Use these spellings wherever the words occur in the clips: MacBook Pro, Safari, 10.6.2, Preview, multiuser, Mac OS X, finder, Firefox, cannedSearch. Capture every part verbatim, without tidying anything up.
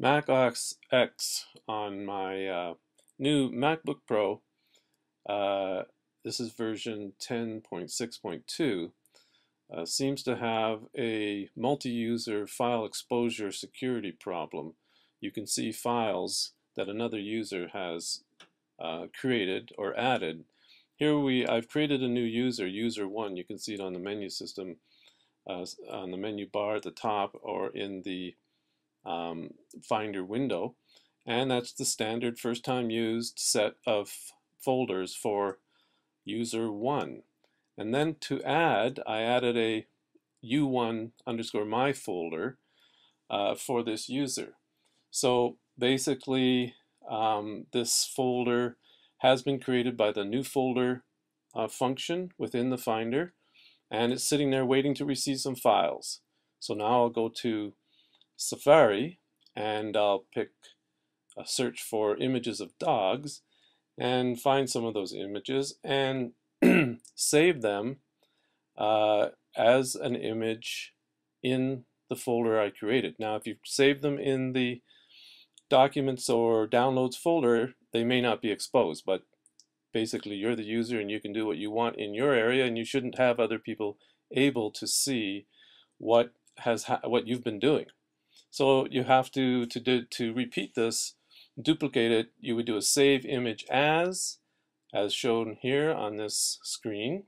Mac O S X on my uh, new MacBook Pro. Uh, this is version ten point six point two. Uh, seems to have a multi-user file exposure security problem. You can see files that another user has uh, created or added. Here we, I've created a new user, user one. You can see it on the menu system, uh, on the menu bar at the top, or in the um, Finder window, and that's the standard first-time used set of folders for user one. And then to add, I added a u one underscore my folder uh, for this user. So basically, um, this folder has been created by the new folder uh, function within the Finder, and it's sitting there waiting to receive some files. So now I'll go to Safari and I'll pick a search for images of dogs and find some of those images and save them uh, as an image in the folder I created. Now, if you save them in the Documents or Downloads folder, they may not be exposed, but basically you're the user and you can do what you want in your area, and you shouldn't have other people able to see what has ha what you've been doing. So you have to, to, do, to repeat this, duplicate it. You would do a save image as, as shown here on this screen,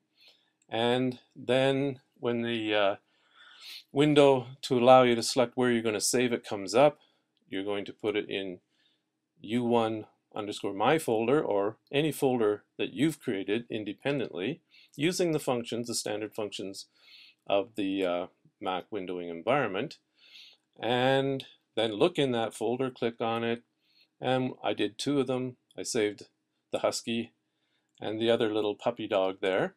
and then when the uh, window to allow you to select where you're going to save it comes up, you're going to put it in u one underscore my folder, or any folder that you've created independently using the functions, the standard functions of the uh, Mac windowing environment, and then look in that folder, click on it, and I did two of them. I saved the husky and the other little puppy dog there.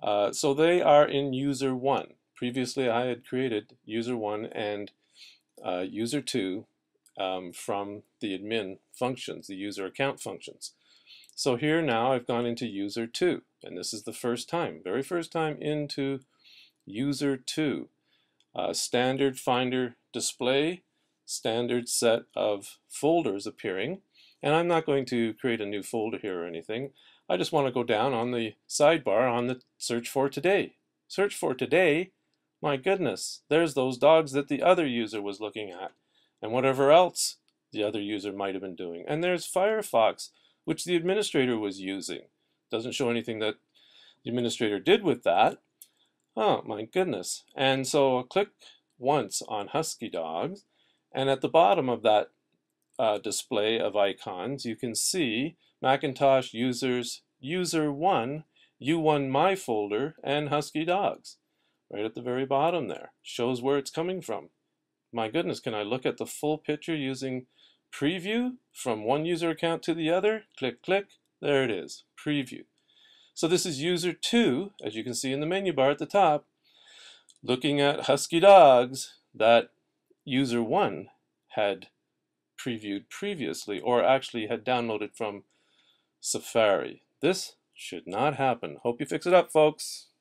Uh, so they are in user one. Previously I had created user one and uh, user two um, from the admin functions, the user account functions. So here now I've gone into user two, and this is the first time, very first time into user two. Uh, standard Finder display, standard set of folders appearing, and I'm not going to create a new folder here or anything. I just want to go down on the sidebar on the search for today. Search for today, my goodness, there's those dogs that the other user was looking at, and whatever else the other user might have been doing. And there's Firefox, which the administrator was using. Doesn't show anything that the administrator did with that. Oh my goodness. And so I'll click once on Husky Dogs, and at the bottom of that uh, display of icons, you can see Macintosh users user one, u one my folder, and Husky Dogs right at the very bottom there. Shows where it's coming from. My goodness, can I look at the full picture using Preview from one user account to the other? Click, click, there it is, Preview. So this is user two, as you can see in the menu bar at the top, looking at Husky Dogs that user one had previewed previously, or actually had downloaded from Safari. This should not happen. Hope you fix it up, folks.